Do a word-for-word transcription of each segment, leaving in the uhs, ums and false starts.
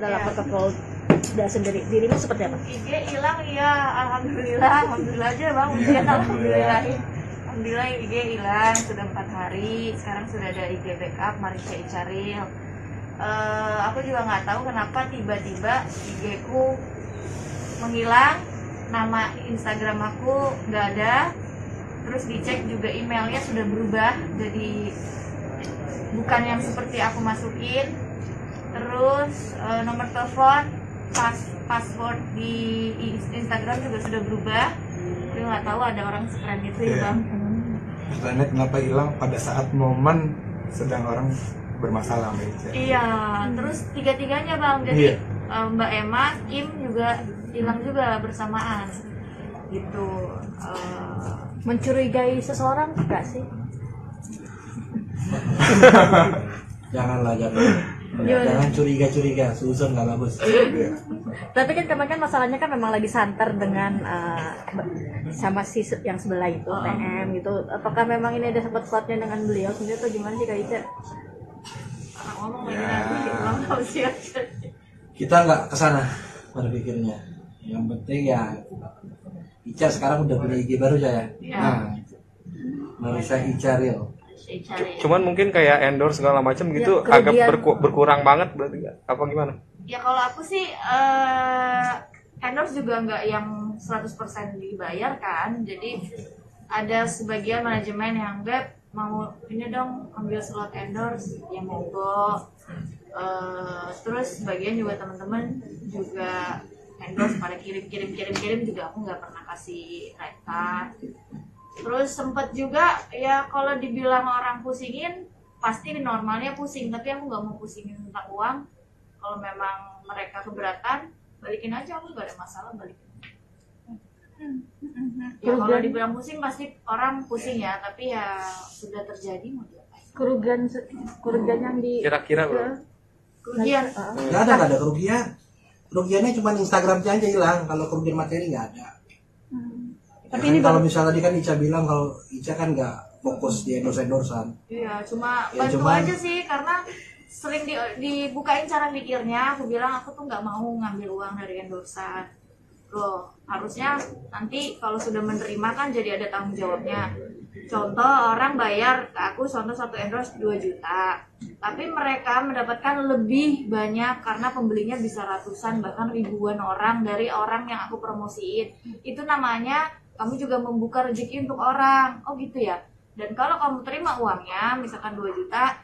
sudah lapor ke Polda sudah sendiri. Dirimu seperti apa? I G hilang ya, alhamdulillah, alhamdulillah aja bang, ujian alhamdulillah. Alhamdulillah I G hilang sudah empat hari. Sekarang sudah ada I G backup Marissya Icha. Uh, aku juga nggak tahu kenapa tiba-tiba I G ku menghilang, nama Instagram aku nggak ada, terus dicek juga emailnya sudah berubah jadi bukan yang seperti aku masukin, terus uh, nomor telepon, pas password di Instagram juga sudah berubah. Gue nggak tahu ada orang sekeren itu ya bang. Pertanyaannya kenapa hilang pada saat momen sedang orang bermasalah Mbak Ica. Iya, terus tiga-tiganya bang, jadi iya. Mbak Emma, Im juga hilang juga bersamaan gitu. Uh, mencurigai seseorang enggak sih? Janganlah, jangan. Jangan curiga-curiga, susun nggak bagus. Tapi kan kemarin kan masalahnya kan memang lagi santer dengan uh, sama si yang sebelah itu, oh. T M gitu. Apakah memang ini ada sempat-sempatnya dengan beliau sendiri atau gimana sih Kak Ica? Anak ngomong lagi nanti, kita nggak kesana berpikirnya. Yang penting ya, Ica sekarang udah punya I G baru saya. Nah, Marissya Icha. Cuman mungkin kayak endorse segala macam gitu ya, agak berku berkurang banget berarti apa gimana? Ya kalau aku sih uh, endorse juga nggak yang seratus persen dibayarkan. Jadi ada sebagian manajemen yang beb mau ini dong ambil slot endorse yang monggo. Uh, terus sebagian juga teman-teman juga endorse pada kirim-kirim-kirim-kirim juga aku nggak pernah kasih rate card. Terus sempet juga ya kalau dibilang orang pusingin pasti normalnya pusing, tapi aku nggak mau pusingin tentang uang. Kalau memang mereka keberatan balikin aja, aku nggak ada masalah balikin. Ya kalau dibilang pusing pasti orang pusing ya, tapi ya sudah terjadi mau diapain. Kerugian kerugian yang di kira-kira bro. Kerugian nggak ada nggak ada kerugian. Kerugiannya cuma Instagramnya aja hilang. Kalau kerugian materi nggak ada. Ya tapi kan ini kalau misalnya tadi kan Ica bilang kalau Ica kan nggak fokus di endorse-endorsan. Iya, cuma ya, bantu cuman, aja sih karena sering di, dibukain cara pikirnya. Aku bilang aku tuh nggak mau ngambil uang dari endorsan. Loh, harusnya nanti kalau sudah menerima kan jadi ada tanggung jawabnya. Contoh orang bayar ke aku contoh satu endorse dua juta. Tapi mereka mendapatkan lebih banyak karena pembelinya bisa ratusan bahkan ribuan orang dari orang yang aku promosiin. Itu namanya kamu juga membuka rezeki untuk orang, oh gitu ya. Dan kalau kamu terima uangnya, misalkan dua juta,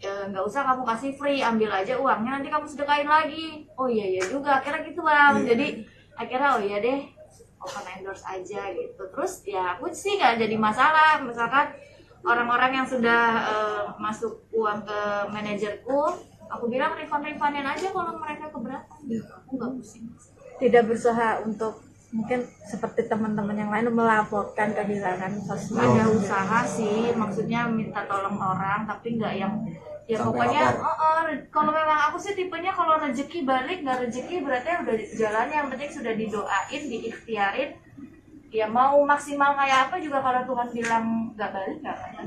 nggak eh, usah kamu kasih free, ambil aja uangnya, nanti kamu sedekahin lagi. Oh iya iya juga, akhirnya gitu bang. Yeah. Jadi akhirnya oh iya deh, open endorse aja gitu. Terus ya aku sih nggak jadi masalah, misalkan orang-orang yang sudah eh, masuk uang ke manajerku, aku bilang refund-refundan aja kalau mereka keberatan. Gitu. Aku nggak pusing. Tidak berusaha untuk mungkin seperti teman-teman yang lain melaporkan kehilangan sosmed. Ada usaha sih, maksudnya minta tolong orang, tapi nggak yang ya sampai pokoknya oh, oh, kalau memang aku sih tipenya kalau rezeki balik nggak rezeki berarti udah jalan, yang penting sudah didoain, diikhtiarin. Ya mau maksimal kayak apa juga kalau Tuhan bilang nggak balik nggak akan.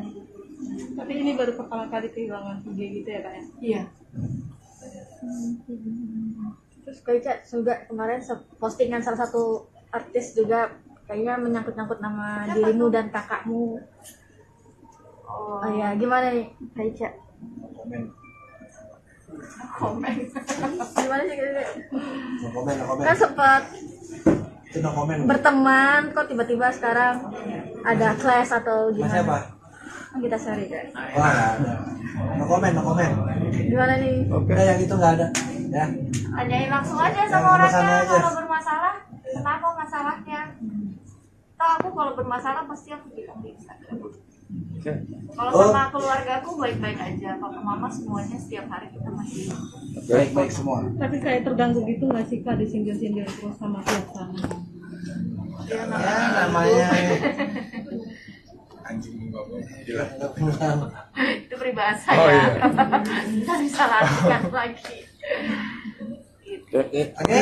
Tapi ini baru pertama kali kehilangan I G gitu ya Kak ya? Iya. Terus Kak Ica juga kemarin postingan salah satu artis juga kayaknya menyangkut-nyangkut nama siapa dirimu tuh? Dan kakakmu. Oh, oh ya, gimana nih Kak Ica? Komen. Komen. Gimana sih Kak Ica? No komen, no komen. Kan sempat no komen, berteman, kok tiba-tiba sekarang ada clash atau gimana? Mas siapa? Kita sari Kak. Wah, ada. No komen, no komen. Gimana nih? Oke, okay. Yang itu nggak ada. Ya. Tanyain langsung aja sama orangnya kalau bermasalah, kenapa masalahnya? Tahu aku kalau bermasalah pasti aku bilang di Instagram. Kalau sama keluarga aku baik-baik aja, papa mama semuanya setiap hari kita masih baik-baik semua. Tapi kayak terganggu gitu nggak sih Kak disindir-sindir terus sama pasangan? Ya namanya. Anjing bawa gila. Itu peribahasa ya. Kita bisa lanjutkan lagi. Oke, oke.